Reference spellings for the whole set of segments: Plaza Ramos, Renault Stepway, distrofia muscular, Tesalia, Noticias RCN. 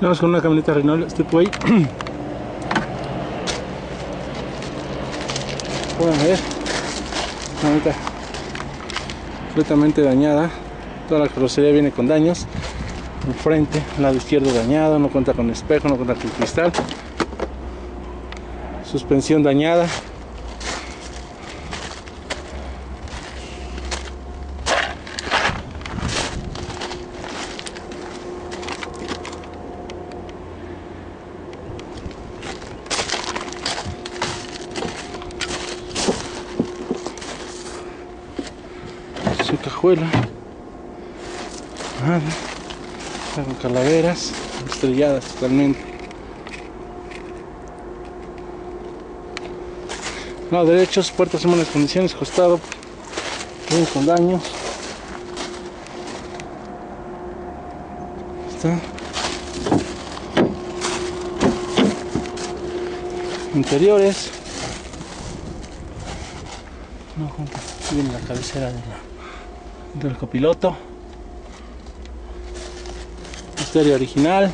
Vamos con una camioneta Renault Stepway. Pueden ver, camioneta completamente dañada, toda la carrocería viene con daños. Enfrente, lado izquierdo dañado, no cuenta con espejo, no cuenta con cristal. Suspensión dañada. Su cajuela, nada, está con calaveras estrelladas totalmente. Lado derecho, puertas en buenas condiciones, costado, bien con daños. Está. Interiores. No junta bien la cabecera de la del copiloto, estéreo original,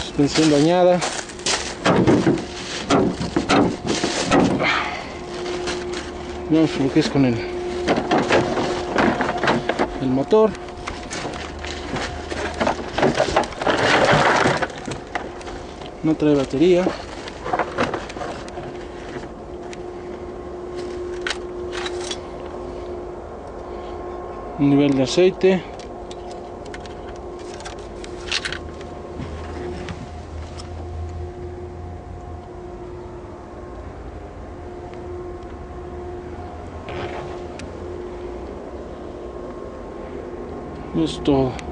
suspensión dañada. Veamos lo que es con él. El motor, no trae batería, nivel de aceite, esto.